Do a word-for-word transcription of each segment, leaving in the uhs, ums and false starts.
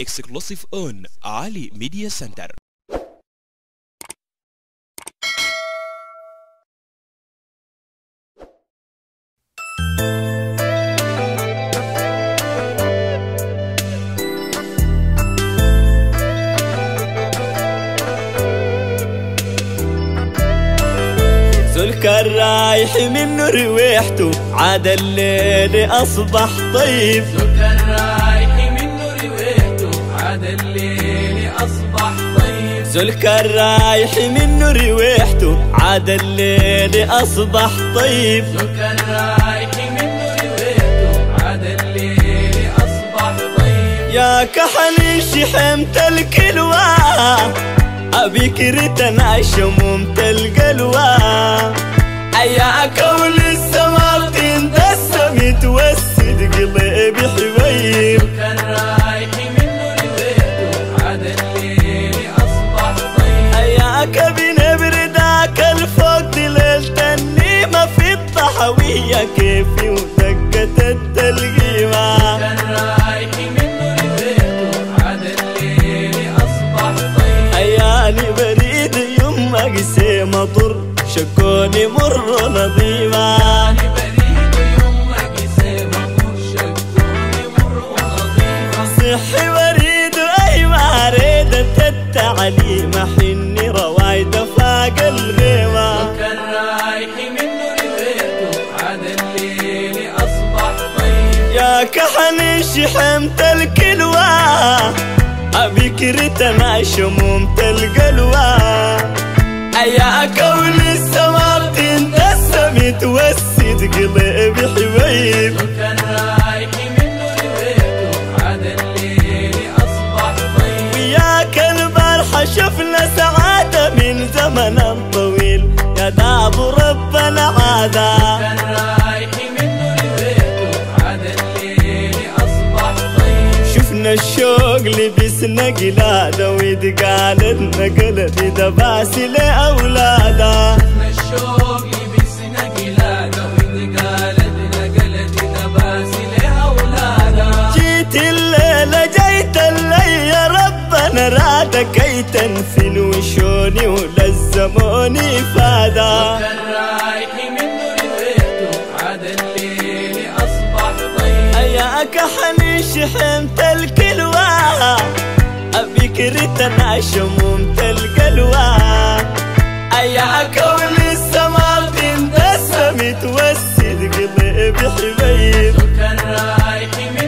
Exclusive on علي Media Center. كان رايح منه ريحته عدا الليل أصبح طيب، كان رايح منه ريحته عدا الليل أصبح طيب، زول كان رايح منه ريحته عدا الليل أصبح طيب، كان رايح منه ريحته عدا الليل أصبح طيب. يا كحلي شحيمة الكلوة أبكر تنعشمومة القلوة، يا كون السما بتندسم يتوسد قلبي حبيب، كان رايح منه ريحته عدا الليل أصبح طيب، أياك بنبردك الفوق ليلة النيمة في الضحوية كيفي ودقة التلقيمة، كان رايح منه ريحته عدا الليل أصبح طيب، أياني بريد يمك سيما ضر شكوني مر نظيمة، يعني بريد يمك سيما ضر شكوني مر نظيمة، صحي بريد أي ما ريد تتعليمة حني روايد فاق الغيمة، كان رايح منه ريحته عدا الليل أصبح طيب، يا كحني شحيمة الكلوة أبكر تنعي شمومة القلوة، يا كون السما بتندسم يتوسد قلبي حبيب، كان رايح منه ريحته عدا الليل أصبح طيب، وياك البارحة شفنا سعادة من زمن طويل يا داب ربنا عادة، كان رايح منه ريحته عدا الليل أصبح طيب، شفنا الشوق لبسنا قلادة وتقالتنا قلبي دباسي لأولادا، شفنا الشوق لبسنا قلادة وتقالتنا قلبي دباسي لأولادا، جيت الليلة جيت اللي يا ربنا رادا كي تنفن وشوني ولزموني فادا، كان رايح منه ريحته عدا الليل أصبح طيب، أياك حني شحيمة الكلوة أبكر تنعي شمومة القلوة، أيا كون السما بتندسم يتوسد قلبي حبيب، كان رايح منه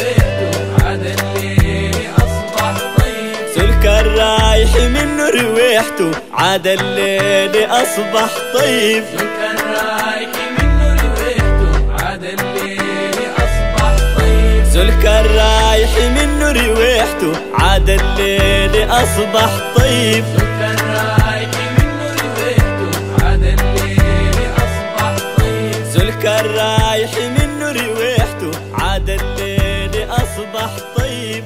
ريحته عدا الليل أصبح طيب، زول كان رايح منه ريحته عدا الليل أصبح طيب، كان رايح منه ريحته عدا الليل أصبح طيب، زول كان رايح منه ريحته عدا الليل أصبح طيب، كان رايح منه ريحته عدا الليل أصبح طيب،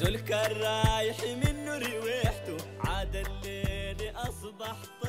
زول كان رايح منه ريحته عدا الليل أصبح طيب. زول كان رايح منه ريحته عدا الليل أصبح